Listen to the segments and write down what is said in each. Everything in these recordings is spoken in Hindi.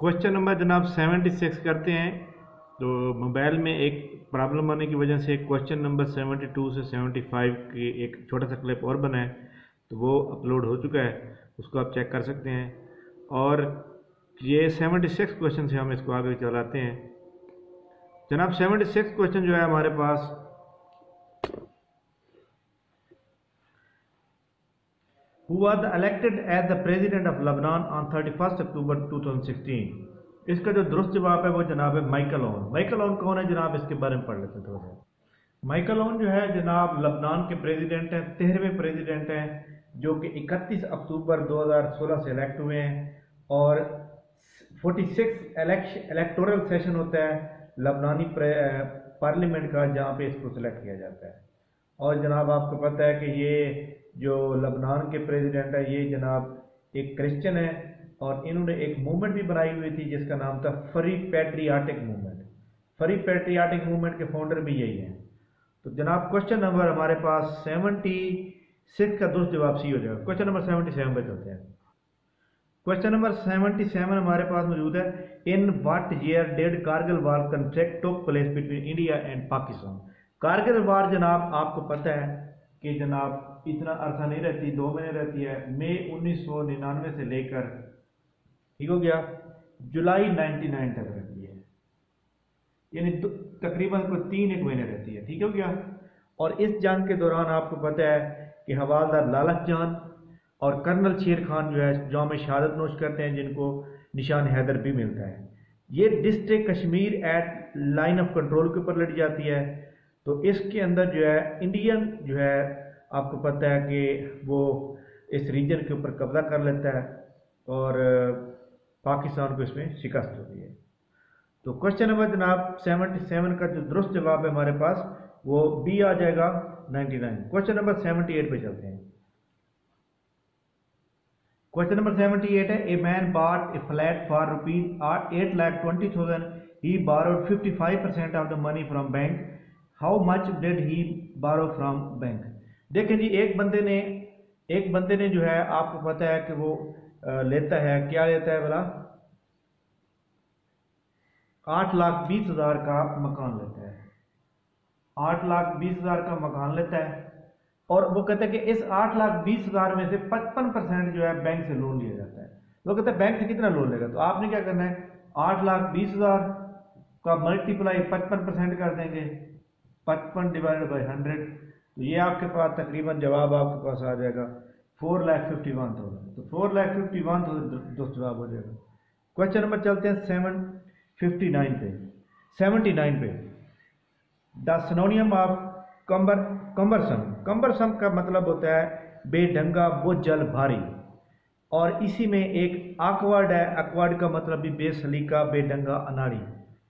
क्वेश्चन नंबर जनाब 76 करते हैं। तो मोबाइल में एक प्रॉब्लम आने की वजह से क्वेश्चन नंबर 72 से 75 की एक छोटा सा क्लिप और बना है, तो वो अपलोड हो चुका है, उसको आप चेक कर सकते हैं। और ये 76 क्वेश्चन से हम इसको आगे चलाते हैं। जनाब 76 क्वेश्चन जो है हमारे पास, Who was elected as the president of Lebanon on 31 अक्टूबर 2016? इसका जो दुरुस्त जवाब है वो जनाब है माइकल ओन। माइकल ओन कौन है जनाब, इसके बारे में पढ़ लेते हैं थोड़ा सा। माइकल ओन जो है जनाब लबनान के प्रेसिडेंट हैं, 13वें प्रेसिडेंट हैं, जो कि 31 अक्टूबर 2016 से इलेक्ट हुए हैं। और 46 इलेक्टोरल सेशन होता है लबनानी पार्लियामेंट का, जहाँ पे इसको सिलेक्ट किया जाता है। और जनाब आपको पता है कि ये जो लबनान के प्रेसिडेंट है ये जनाब एक क्रिश्चियन है, और इन्होंने एक मूवमेंट भी बनाई हुई थी जिसका नाम था free patriotic movement. Free patriotic movement के फाउंडर भी यही हैं। तो जनाब क्वेश्चन नंबर हमारे पास 76 का दुरुस्त जवाब सी हो जाएगा। क्वेश्चन नंबर 77 पे चलते हैं। क्वेश्चन नंबर 77 हमारे पास मौजूद है। In what year did Kargil war conflict took place between India and Pakistan. Kargil war जनाब आपको पता है कि जनाब इतना अर्था नहीं रहती, 2 महीने रहती है, मई 1999 से लेकर ठीक हो गया जुलाई 1999 तक रहती है, यानी तकरीबन कोई 3 महीने रहती है ठीक हो गया। और इस जंग के दौरान आपको पता है कि हवालदार लालक जान और कर्नल शेर खान जो है जाम शहादत नोश करते हैं, जिनको निशान हैदर भी मिलता है। ये district Kashmir at line of control के ऊपर लड़ी जाती है। तो इसके अंदर जो है इंडियन जो है आपको पता है कि वो इस रीजन के ऊपर कब्जा कर लेता है और पाकिस्तान को इसमें शिकस्त होती है। तो क्वेश्चन नंबर जनाब 77 का जो दुरुस्त जवाब है हमारे पास वो बी आ जाएगा 99। क्वेश्चन नंबर 78 पे चलते हैं। क्वेश्चन नंबर 78 है। A man bought a flat for ₹8,20,000। He borrowed 55% of the money from bank. How much did he borrow from bank. देखें जी, एक बंदे ने जो है आपको पता है कि वो लेता है, क्या लेता है भला, 8,20,000 का मकान लेता है, 8,20,000 का मकान लेता है। और वो कहता है कि इस 8,20,000 में से 55% जो है बैंक से लोन लिया जाता है। वो कहता है बैंक से कितना लोन लेगा, तो आपने क्या करना है 8,20,000 का मल्टीप्लाई 55% कर देंगे, 55 डिवाइडेड बाई 100, तो ये आपके पास तकरीबन जवाब आपके पास आ जाएगा 4,51,000। तो 4,51,000 दोस्त जवाब हो जाएगा। क्वेश्चन नंबर चलते हैं 79 पे। द सिनोनिम ऑफ कंबरसम का मतलब होता है बेढंगा, बोझल, भारी। और इसी में एक आकवर्ड है, आकवर्ड का मतलब भी बेसलीका, बेढंगा, अनाड़ी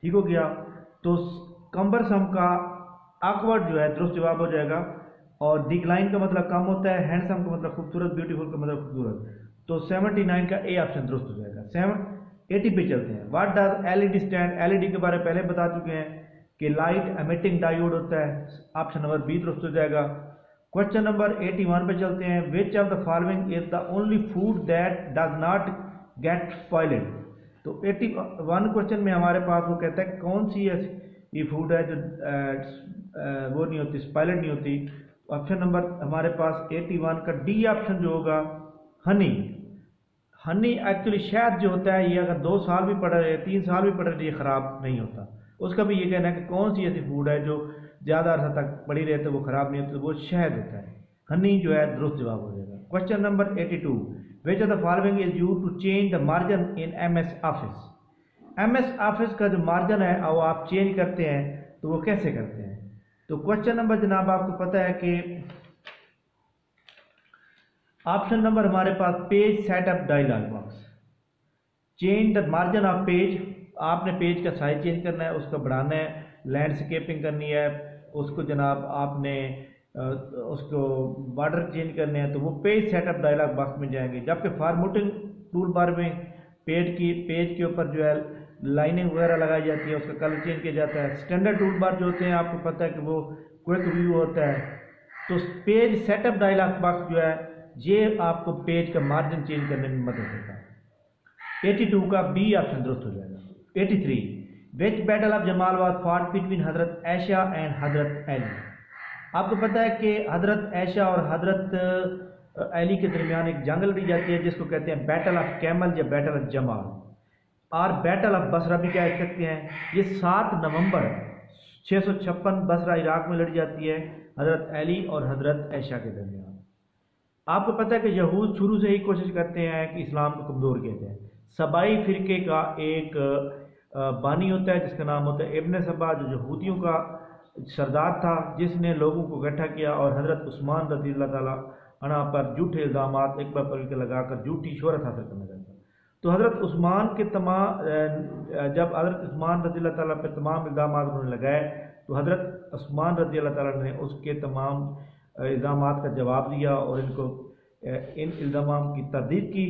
ठीक हो गया। तो कंबरसम का आकवर्ड जो है दुरुस्त जवाब हो जाएगा। और डिक्लाइन का मतलब कम होता है, हैंडसम का मतलब खूबसूरत, ब्यूटीफुल का मतलब खूबसूरत। तो 79 का ए ऑप्शन दुरुस्त हो जाएगा। 80 पे चलते हैं। What does LED stand. LED के बारे में पहले बता चुके हैं कि लाइट एमिटिंग डायोड होता है, ऑप्शन नंबर बी दुरुस्त हो जाएगा। क्वेश्चन नंबर 81 पे चलते हैं। Which of the following is the only food that does not get spoiled. तो 81 क्वेश्चन में हमारे पास वो कहता है कौन सी ये फूड है जो वो नहीं होती, स्पाइलर नहीं होती। ऑप्शन नंबर हमारे पास 81 का डी ऑप्शन जो होगा हनी। हनी एक्चुअली शहद जो होता है ये अगर 2 साल भी पड़ा रहे, 3 साल भी पड़ा रहे, ये ख़राब नहीं होता। उसका भी ये कहना है कि कौन सी ऐसी फूड है जो ज़्यादा अर्सा तक पड़ी रहे तो वो ख़राब नहीं होती, तो वो शहद होता है। हनी जो है दुरुस्त जवाब हो जाएगा। Question number 82। Which of the following is used to change the margin in MS office. MS office का जो मार्जिन है वो आप चेंज करते हैं, तो वो कैसे करते हैं। तो क्वेश्चन नंबर जनाब आपको पता है कि ऑप्शन नंबर हमारे पास page setup dialog box, change the margin of page. आपने पेज का साइज चेंज करना है, उसको बढ़ाना है, लैंडस्केपिंग करनी है, उसको जनाब आपने उसको बॉर्डर चेंज करने हैं, तो वो पेज सेटअप डायलॉग बॉक्स में जाएंगे। जबकि फॉर्मेटिंग टूल बार में पेज के ऊपर जो है लाइनिंग वगैरह लगाई जाती है, उसका कलर चेंज किया जाता है। स्टैंडर्ड टूल बार जो होते हैं आपको पता है कि वो क्विक व्यू होता है। तो पेज सेटअप डायलॉग बॉक्स जो है ये आपको पेज का मार्जिन चेंज करने में मदद देता है। 82 का बी ऑप्शन दुरुस्त हो जाएगा। 83 which battle of Jamal was fought between Hazrat Aisha and हजरत अली। आपको पता है कि हजरत ऐशा और हजरत अली के दरमियान एक जंग लड़ी जाती है जिसको कहते हैं बैटल ऑफ कैमल या बैटल ऑफ जमाल और बैटल ऑफ बसरा भी कह सकते हैं। ये 7 नवंबर 656 बसरा इराक में लड़ी जाती है हजरत अली और हजरत ऐशा के दरमियान। आपको पता है कि यहूद शुरू से ही कोशिश करते हैं कि इस्लाम को कमज़ोर किया जाए। सबाई फ़िरके का एक बानी होता है जिसका नाम होता है इब्न सबा, जो यहूदियों का सरदार था, जिसने लोगों को इकट्ठा किया और हज़रत उस्मान रज़ी अल्लाह तआला अन्हु पर झूठे इल्ज़ाम एक बार पर लगाकर झूठी शोहरत हासिल करना चाहता। तो हज़रत उस्मान के जब हज़रत उस्मान रज़ी अल्लाह तआला पर तमाम इल्ज़ाम उन्होंने लगाए तो हज़रत उस्मान रज़ी अल्लाह तआला ने उसके तमाम इल्ज़ाम का जवाब दिया और इन इल्ज़ाम की तरदीद की।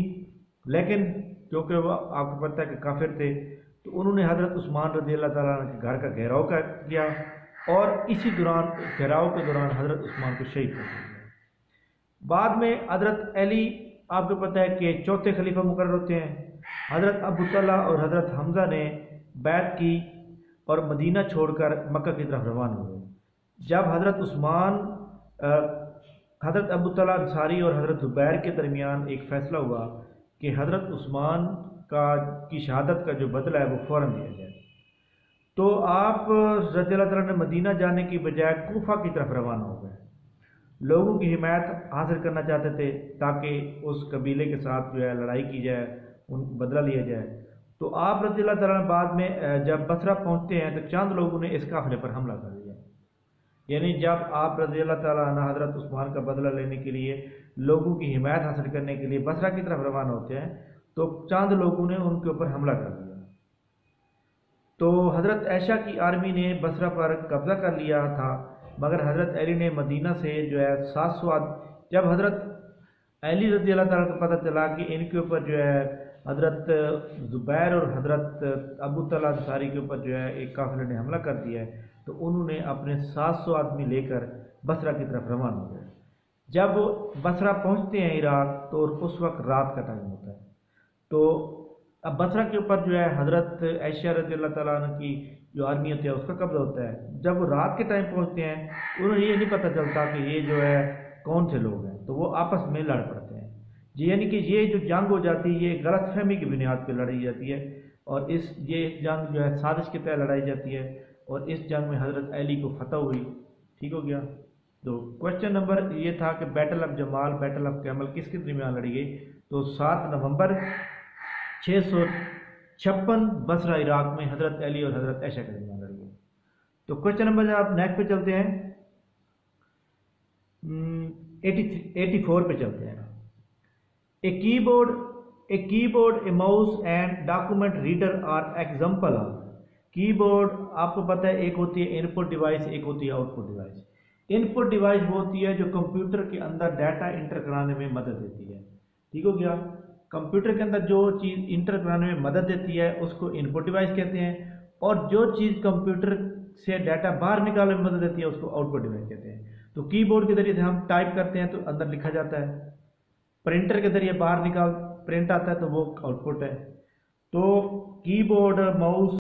लेकिन क्योंकि वह आपको पता है कि काफिर थे तो उन्होंने हज़रत उस्मान रज़ी अल्लाह तआला के घर का घेराव कर दिया और इसी दौरान घेराव के दौरान हज़रत उस्मान को शहीद कर दिया। बाद में हज़रत अली आपको पता है कि चौथे खलीफा मुकर्रर होते हैं। हज़रत अबू तलहा और हज़रत हमज़ा ने बैत की और मदीना छोड़कर मक्का की तरफ रवान हो गए। जब हज़रत उस्मान हज़रत अबू तलहा अंसारी और हज़रत ज़ुबैर के दरमियान एक फ़ैसला हुआ कि हज़रत उस्मान की शहादत का जो बदला है वो फ़ौरन दिया जाए। तो आप रज़ी अल्लाह तआला ने मदीना जाने की बजाय कूफ़ा की तरफ रवाना हो गए। लोगों की हिमायत हासिल करना चाहते थे ताकि उस कबीले के साथ जो है लड़ाई की जाए, उन बदला लिया जाए। तो आप रज़ी अल्लाह तआला बाद में जब बसरा पहुँचते हैं तो चंद लोगों ने इस काफ़िले पर हमला कर दिया। यानी जब आप रज़ी अल्लाह तआला अन्हु हज़रत उस्मान का बदला लेने के लिए लोगों की हिमायत हासिल करने के लिए बसरा की तरफ रवाना होते हैं तो चंद लोगों ने उनके ऊपर हमला कर दिया। तो हज़रत ऐशा की आर्मी ने बसरा पर कब्ज़ा कर लिया था, मगर हज़रत अली ने मदीना से जो है 700 आदमी, जब हज़रत अली रज़ी अल्लाह तआला को पता चला कि इनके ऊपर जो है हज़रत ज़ुबैर और हज़रत अबू तलहा अंसारी के ऊपर जो है एक काफ़िले ने हमला कर दिया है, तो उन्होंने अपने 700 आदमी लेकर बसरा की तरफ रवाना हो गए। जब बसरा पहुँचते हैं इराक तो उस वक्त रात का टाइम होता है। तो अब बसरा के ऊपर जो है हज़रत ऐशा रज़ी अल्लाह तआला की जो आर्मी होती है उसका कब्ज़ा होता है। जब वो रात के टाइम पहुँचते हैं उन्हें ये नहीं पता चलता कि ये जो है कौन से लोग हैं, तो वो आपस में लड़ पड़ते हैं। यानी कि ये जो जंग हो जाती है ये गलत फहमी की बुनियाद पर लड़ी जाती है और ये जंग जो है साजिश के तहत लड़ाई जाती है और इस जंग में हज़रत अली को फतह हुई। ठीक हो गया। तो क्वेश्चन नंबर ये था कि battle of Jamal battle of camel किसके दरमियान लड़ी गई। तो 7 नवंबर 656 बसरा इराक में हज़रत अली और हज़रत ऐशा के दरमियान लड़ी गई। तो क्वेश्चन नंबर आप नेक्स्ट पे चलते हैं 84 पे चलते हैं। A keyboard a mouse and document reader are example of. Keyboard आपको पता है एक होती है इनपुट डिवाइस, एक होती है आउटपुट डिवाइस। इनपुट डिवाइस वो होती है जो कंप्यूटर के अंदर डाटा इंटर कराने में मदद देती है। ठीक हो गया। कंप्यूटर के अंदर जो चीज़ इंटर कराने में मदद देती है उसको इनपुट डिवाइस कहते हैं और जो चीज़ कंप्यूटर से डाटा बाहर निकालने में मदद देती है उसको आउटपुट डिवाइस कहते हैं। तो कीबोर्ड के ज़रिए से हम टाइप करते हैं तो अंदर लिखा जाता है, प्रिंटर के ज़रिए बाहर निकाल प्रिंट आता है तो वो आउटपुट है। तो कीबोर्ड माउस